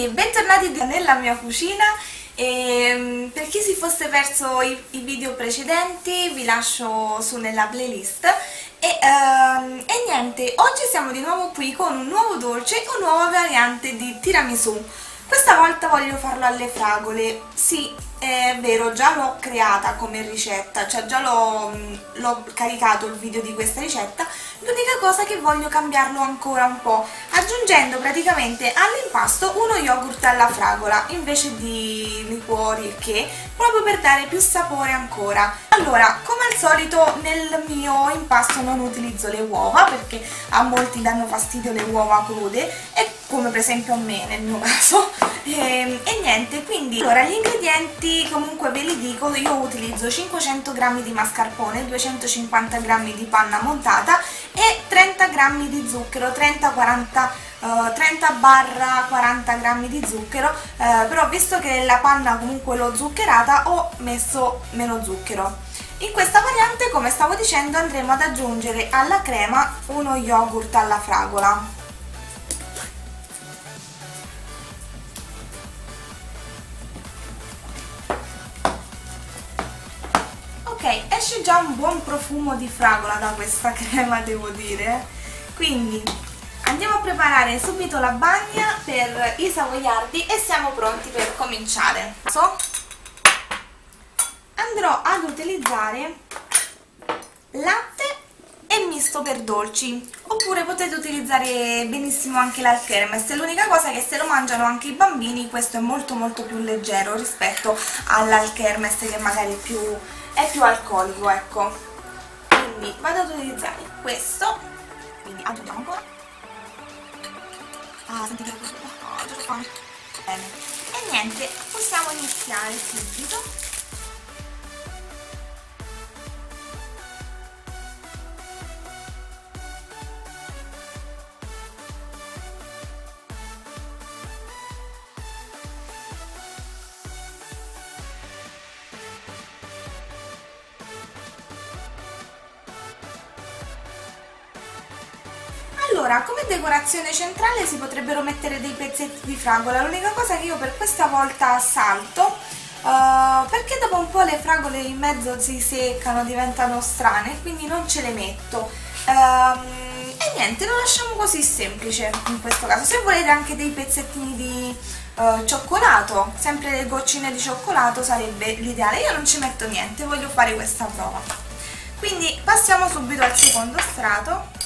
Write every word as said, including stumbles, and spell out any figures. quindi bentornati nella mia cucina. E per chi si fosse perso i, i video precedenti vi lascio su nella playlist e, um, e niente, oggi siamo di nuovo qui con un nuovo dolce e una nuova variante di tiramisù. Questa volta voglio farlo alle fragole. Sì, è vero, già l'ho creata come ricetta, cioè già l'ho caricato il video di questa ricetta. L'unica cosa è che voglio cambiarlo ancora un po', aggiungendo praticamente all'impasto uno yogurt alla fragola invece di liquori e che, proprio per dare più sapore ancora. Allora, come al solito nel mio impasto non utilizzo le uova, perché a molti danno fastidio le uova crude, e come per esempio a me nel mio caso. E, e niente, quindi allora gli ingredienti comunque ve li dico. Io utilizzo cinquecento grammi di mascarpone, duecentocinquanta grammi di panna montata e trenta grammi di zucchero, trenta quaranta, trenta quaranta grammi di zucchero, eh, però visto che la panna comunque l'ho zuccherata ho messo meno zucchero. In questa variante, come stavo dicendo, andremo ad aggiungere alla crema uno yogurt alla fragola. Ok, esce già un buon profumo di fragola da questa crema, devo dire. Quindi andiamo a preparare subito la bagna per i savoiardi e siamo pronti per cominciare. Andrò ad utilizzare latte e misto per dolci, oppure potete utilizzare benissimo anche l'alkermes. L'unica cosa è che se lo mangiano anche i bambini questo è molto molto più leggero rispetto all'alkermes, che magari è più... è più alcolico, ecco. Quindi vado ad utilizzare questo, quindi aggiungiamo ancora. Ah, sentite questo qua, giusto qua. Bene, e niente, possiamo iniziare subito. Allora, come decorazione centrale si potrebbero mettere dei pezzetti di fragola. L'unica cosa che io per questa volta salto, uh, perché dopo un po' le fragole in mezzo si seccano, diventano strane, quindi non ce le metto. Um, e niente, lo lasciamo così semplice in questo caso. Se volete anche dei pezzettini di uh, cioccolato, sempre le goccine di cioccolato sarebbe l'ideale. Io non ci metto niente, voglio fare questa prova. Quindi passiamo subito al secondo strato.